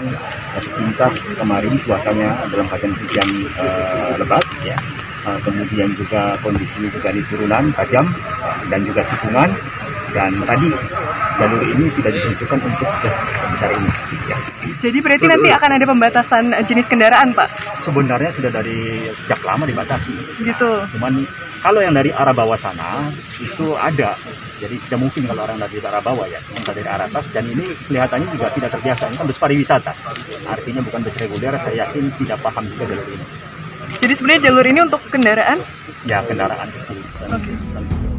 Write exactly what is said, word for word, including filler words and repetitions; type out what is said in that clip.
kendaraan masuk lintas kemarin, cuacanya dalam bagian hujan uh, lebat, ya. Uh, kemudian juga kondisi juga di turunan tajam uh, dan juga tikungan, dan tadi jalur ini tidak diperuntukkan untuk sebesar ini. Ya. Jadi berarti nanti akan ada pembatasan jenis kendaraan, Pak? Sebenarnya sudah dari sejak lama dibatasi. Gitu. Nah, cuman kalau yang dari arah bawah sana itu ada, jadi tidak mungkin kalau orang dari arah bawah ya, kalau dari arah atas, dan ini kelihatannya juga tidak terbiasa, ini kan bus pariwisata, artinya bukan bus reguler, saya yakin tidak paham juga jalur ini. Jadi sebenarnya jalur ini untuk kendaraan? Ya, kendaraan kecil. Okay.